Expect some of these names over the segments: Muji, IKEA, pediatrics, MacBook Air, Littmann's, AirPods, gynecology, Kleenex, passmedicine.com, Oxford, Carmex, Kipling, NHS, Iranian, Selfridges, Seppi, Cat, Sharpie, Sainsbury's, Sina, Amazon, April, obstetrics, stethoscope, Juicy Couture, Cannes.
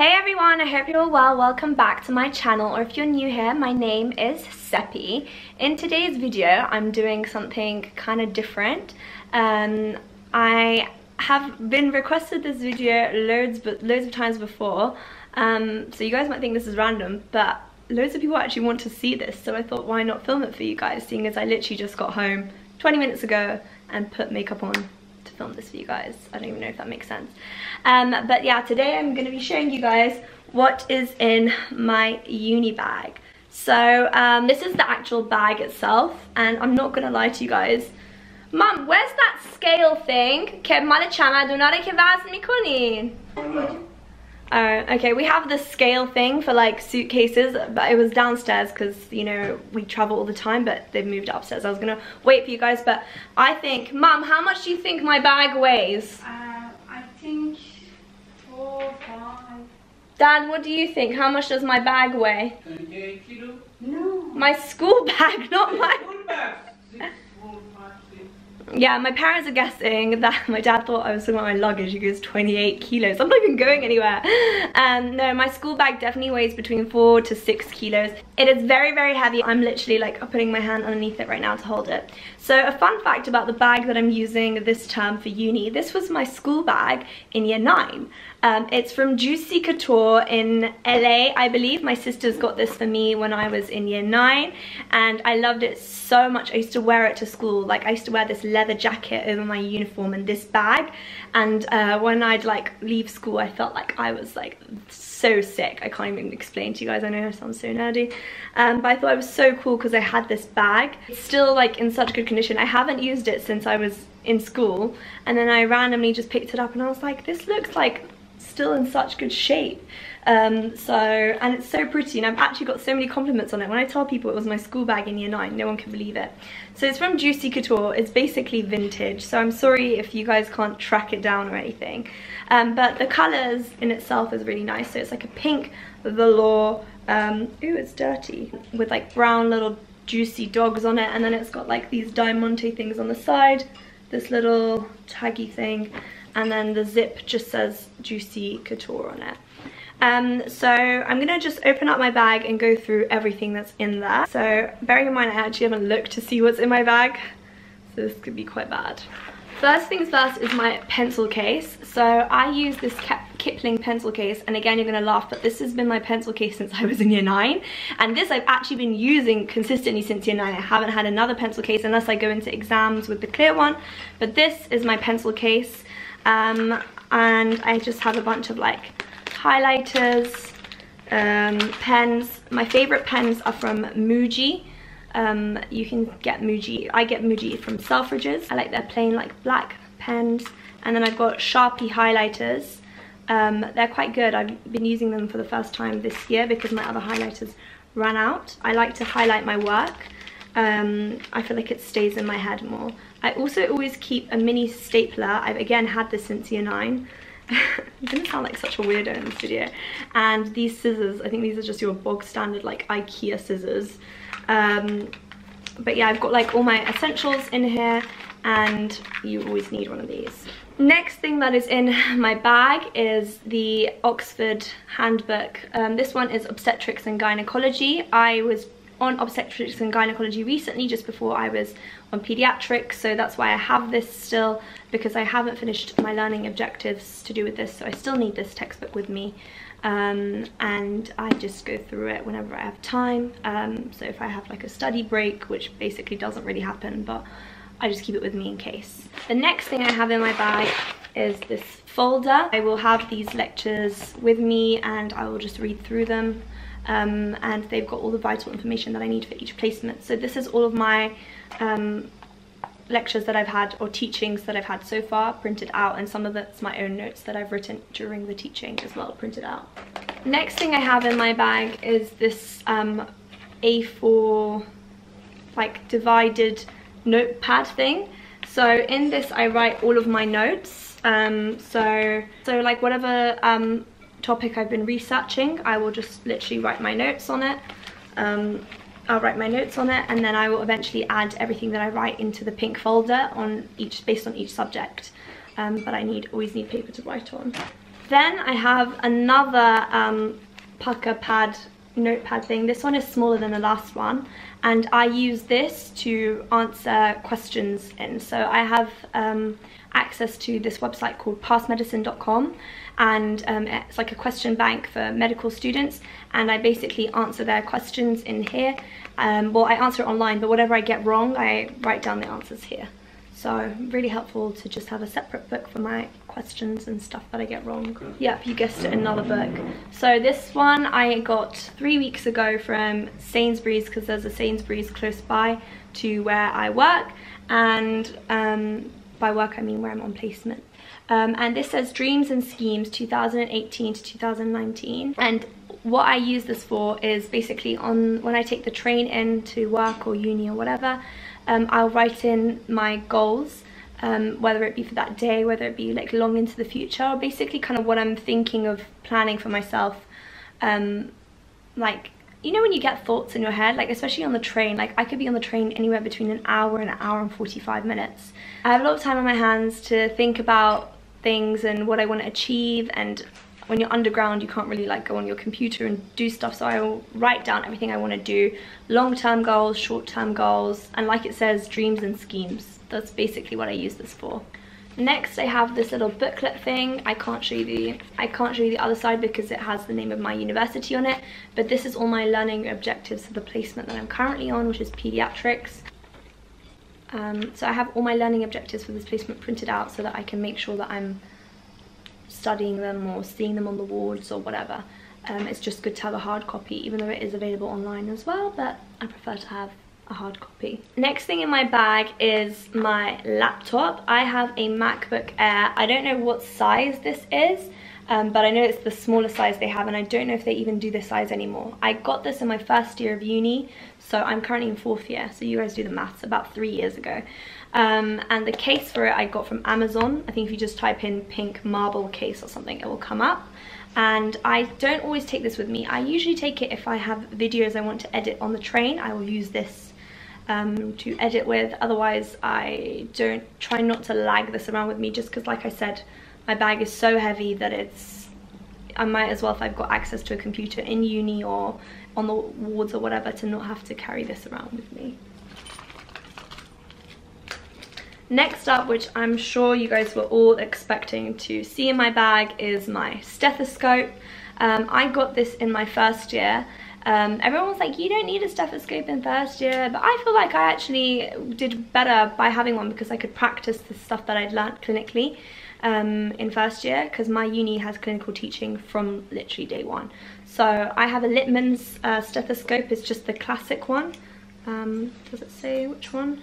Hey everyone, I hope you're all well. Welcome back to my channel, or if you're new here, my name is Seppi. In today's video, I'm doing something kind of different. I have been requested this video loads of times before, so you guys might think this is random, but loads of people actually want to see this, so I thought why not film it for you guys, seeing as I literally just got home 20 minutes ago and put makeup on to film this for you guys. I don't even know if that makes sense, but yeah, today I'm going to be showing you guys what is in my uni bag. So this is the actual bag itself, and I'm not going to lie to you guys. Mum, where's that scale thing? Okay, we have the scale thing for like suitcases, but it was downstairs because, you know, we travel all the time, but they've moved upstairs. I was gonna wait for you guys, but I think, Mum, how much do you think my bag weighs? I think 4 or 5. Dad, what do you think? How much does my bag weigh? 38 kilo. No. My school bag, not my school bag. 6, 4, 5, 6. Yeah, my parents are guessing that my dad thought I was talking about my luggage. He goes 28 kilos. I'm not even going anywhere. No, my school bag definitely weighs between 4 to 6 kilos. It is very, very heavy. I'm literally like putting my hand underneath it right now to hold it. So a fun fact about the bag that I'm using this term for uni, this was my school bag in year 9. It's from Juicy Couture in LA, I believe. My sisters got this for me when I was in year 9, and I loved it so much. I used to wear it to school. Like, I used to wear this leather jacket over my uniform and this bag, and when I'd like leave school, I felt like I was like so sick. I can't even explain to you guys. I know I sound so nerdy, but I thought it was so cool because I had this bag. It's still like in such good condition. I haven't used it since I was in school, and then I randomly just picked it up and I was like, this looks like still in such good shape. And it's so pretty, and I've actually got so many compliments on it. When I tell people it was my school bag in year 9, no one can believe it. So it's from Juicy Couture. It's basically vintage, so I'm sorry if you guys can't track it down or anything, but the colors in itself is really nice. So it's like a pink velour, ooh, it's dirty, with like brown little juicy dogs on it, and then it's got like these diamante things on the side, this little taggy thing, and then the zip just says Juicy Couture on it. So I'm going to just open up my bag and go through everything that's in there. So bearing in mind I actually haven't looked to see what's in my bag, so this could be quite bad. First things first is my pencil case. So I use this Kipling pencil case, and again, you're going to laugh, but this has been my pencil case since I was in year 9, and this I've actually been using consistently since year 9. I haven't had another pencil case unless I go into exams with the clear one, but this is my pencil case. And I just have a bunch of like highlighters, pens. My favorite pens are from Muji. You can get Muji. I get Muji from Selfridges. I like their plain like black pens. And then I've got Sharpie highlighters. They're quite good. I've been using them for the first time this year because my other highlighters ran out. I like to highlight my work. I feel like it stays in my head more. I also always keep a mini stapler. I've again had this since year 9. I'm gonna sound like such a weirdo in this video. And these scissors, I think these are just your bog standard like IKEA scissors. But yeah, I've got like all my essentials in here, and you always need one of these. Next thing that is in my bag is the Oxford handbook. This one is obstetrics and gynecology. I was on obstetrics and gynecology recently, just before I was on pediatrics, so that's why I have this still, because I haven't finished my learning objectives to do with this, so I still need this textbook with me, and I just go through it whenever I have time. So if I have like a study break, which basically doesn't really happen, but I just keep it with me in case. The next thing I have in my bag is this folder. I will have these lectures with me and I will just read through them. And they've got all the vital information that I need for each placement. So this is all of my lectures that I've had, or teachings that I've had so far, printed out, and some of that's my own notes that I've written during the teaching as well, printed out. Next thing I have in my bag is this A4 like divided notepad thing. So in this I write all of my notes, so like whatever topic I've been researching, I will just literally write my notes on it. I'll write my notes on it, and then I will eventually add everything that I write into the pink folder on each, based on each subject, but I always need paper to write on. Then I have another pucker pad, notepad thing. This one is smaller than the last one, and I use this to answer questions in. So I have access to this website called passmedicine.com, and it's like a question bank for medical students, and I basically answer their questions in here. Well, I answer it online, but whatever I get wrong, I write down the answers here. So really helpful to just have a separate book for my questions and stuff that I get wrong. Yep, you guessed it, another book. So this one I got 3 weeks ago from Sainsbury's, because there's a Sainsbury's close by to where I work. And by work I mean where I'm on placement. And this says Dreams and Schemes 2018 to 2019. And what I use this for is basically on when I take the train in to work or uni or whatever, I'll write in my goals, whether it be for that day, whether it be like long into the future, or basically kind of what I'm thinking of planning for myself. Like, you know when you get thoughts in your head, like especially on the train, like I could be on the train anywhere between an hour and 1 hour and 45 minutes. I have a lot of time on my hands to think about things and what I want to achieve, and when you're underground you can't really like go on your computer and do stuff, so I will write down everything I want to do, long-term goals, short-term goals, and like it says, dreams and schemes. That's basically what I use this for. Next I have this little booklet thing. I can't show you the other side because it has the name of my university on it, but this is all my learning objectives for the placement that I'm currently on, which is pediatrics. So I have all my learning objectives for this placement printed out so that I can make sure that I'm studying them or seeing them on the wards or whatever. It's just good to have a hard copy, even though it is available online as well, but I prefer to have a hard copy. Next thing in my bag is my laptop. I have a MacBook Air. I don't know what size this is, but I know it's the smallest size they have, and I don't know if they even do this size anymore. I got this in my first year of uni, so I'm currently in 4th year, so you guys do the maths, about 3 years ago. And the case for it I got from Amazon. I think if you just type in pink marble case or something, it will come up. And I don't always take this with me. I usually take it if I have videos I want to edit on the train. I will use this to edit with. Otherwise, I don't try not to lag this around with me, just because, like I said, my bag is so heavy that it's, I might as well, if I've got access to a computer in uni or on the wards or whatever, to not have to carry this around with me. Next up, which I'm sure you guys were all expecting to see in my bag, is my stethoscope. I got this in my first year. Everyone was like, you don't need a stethoscope in first year, but I feel like I actually did better by having one because I could practice the stuff that I'd learnt clinically in first year, because my uni has clinical teaching from literally day one. So I have a Littmann's stethoscope. It's just the classic one. Does it say which one?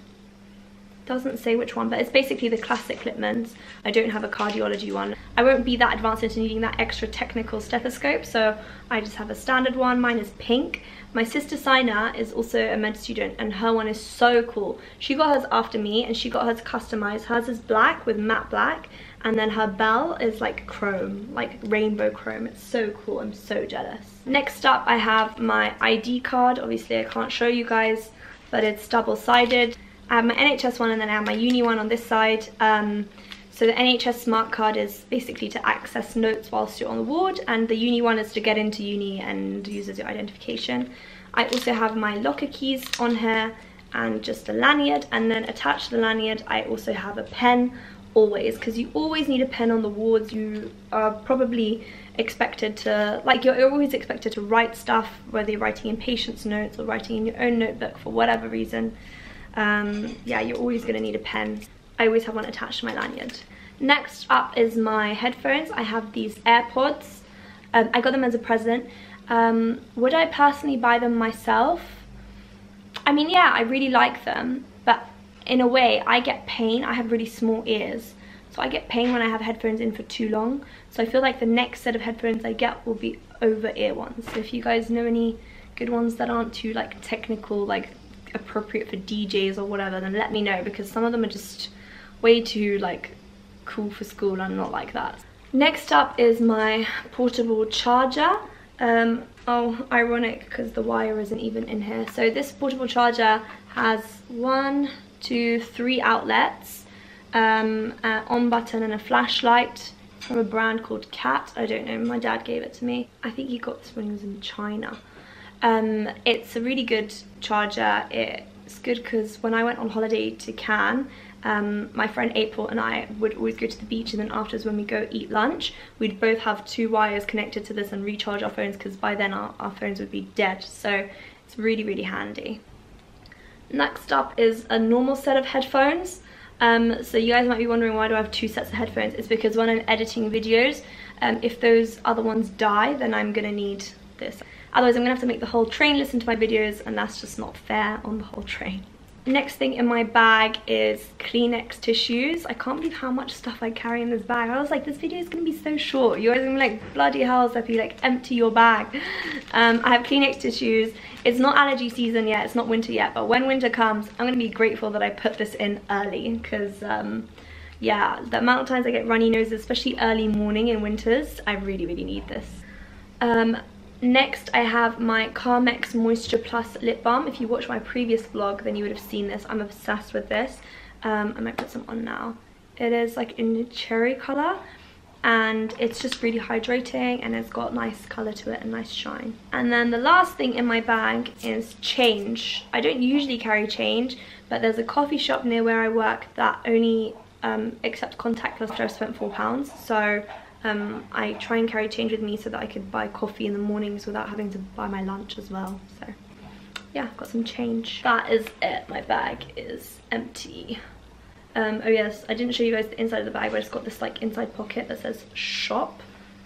Doesn't say which one, but it's basically the classic Littmann's. I don't have a cardiology one. I won't be that advanced into needing that extra technical stethoscope, so I just have a standard one. Mine is pink. My sister Sina is also a med student, and her one is so cool. She got hers after me, and she got hers customized. Hers is black with matte black, and then her bell is like chrome, like rainbow chrome. It's so cool. I'm so jealous. Next up, I have my ID card. Obviously, I can't show you guys, but it's double-sided. I have my NHS one, and then I have my uni one on this side. So the NHS smart card is basically to access notes whilst you're on the ward, and the uni one is to get into uni and use as your identification. I also have my locker keys on here and just a lanyard, and then attached to the lanyard I also have a pen, always, because you always need a pen on the wards. You are probably expected to, like, you're always expected to write stuff, whether you're writing in patients' notes or writing in your own notebook for whatever reason. Yeah, you're always going to need a pen. I always have one attached to my lanyard. Next up is my headphones. I have these AirPods. I got them as a present. Would I personally buy them myself? I mean, yeah, I really like them, but in a way, I get pain. I have really small ears, so I get pain when I have headphones in for too long. So I feel like the next set of headphones I get will be over-ear ones. So if you guys know any good ones that aren't too, like, technical, like, appropriate for DJs or whatever, then let me know, because some of them are just way too, like, cool for school, and I'm not like that. Next up is my portable charger. Oh, ironic, because the wire isn't even in here. So this portable charger has 1, 2, 3 outlets, an on button and a flashlight, from a brand called Cat. I don't know, my dad gave it to me. I think he got this when he was in China. It's a really good charger. It's good because when I went on holiday to Cannes, my friend April and I would always go to the beach, and then afterwards when we go eat lunch, we'd both have two wires connected to this and recharge our phones, because by then our phones would be dead. So it's really, really handy. Next up is a normal set of headphones. So you guys might be wondering, why do I have two sets of headphones? It's because when I'm editing videos, if those other ones die, then I'm gonna need this. Otherwise I'm gonna have to make the whole train listen to my videos, and that's just not fair on the whole train. Next thing in my bag is Kleenex tissues. I can't believe how much stuff I carry in this bag. I was like, this video is gonna be so short. You guys are gonna be like, bloody hell, Zeppy, like, empty your bag. I have Kleenex tissues. It's not allergy season yet, it's not winter yet, but when winter comes, I'm gonna be grateful that I put this in early, because yeah, the amount of times I get runny noses, especially early morning in winters, I really, really need this. Next, I have my Carmex Moisture Plus lip balm. If you watched my previous vlog, then you would have seen this. I'm obsessed with this. I might put some on now. It is like in the cherry color, and it's just really hydrating, and it's got nice color to it and nice shine. And then the last thing in my bag is change. I don't usually carry change, but there's a coffee shop near where I work that only accepts contactless after I've spent £4. So I try and carry change with me so that I could buy coffee in the mornings without having to buy my lunch as well. So yeah, I've got some change. That is it, my bag is empty. Oh yes, I didn't show you guys the inside of the bag, but it's got this like inside pocket that says shop,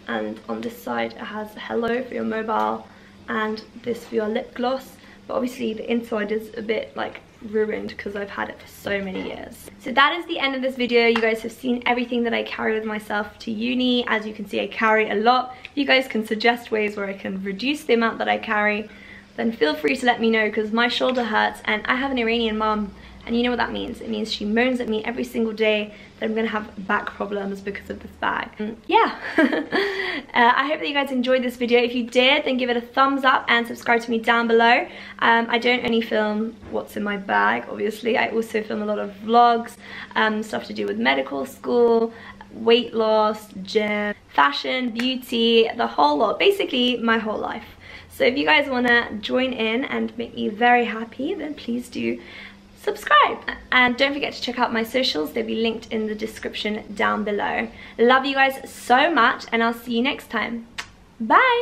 and on this side it has hello for your mobile and this for your lip gloss. But obviously the inside is a bit like ruined because I've had it for so many years. So that is the end of this video. You guys have seen everything that I carry with myself to uni. As you can see, I carry a lot. You guys can suggest ways where I can reduce the amount that I carry, then feel free to let me know, because my shoulder hurts and I have an Iranian mum, and you know what that means. It means she moans at me every single day that I'm gonna have back problems because of this bag. Yeah. I hope that you guys enjoyed this video. If you did, then give it a thumbs up and subscribe to me down below. I don't only film what's in my bag, obviously. I also film a lot of vlogs, stuff to do with medical school, weight loss, gym, fashion, beauty, the whole lot. Basically, my whole life. So if you guys wanna join in and make me very happy, then please do subscribe, and don't forget to check out my socials. They'll be linked in the description down below. Love you guys so much, and I'll see you next time. Bye.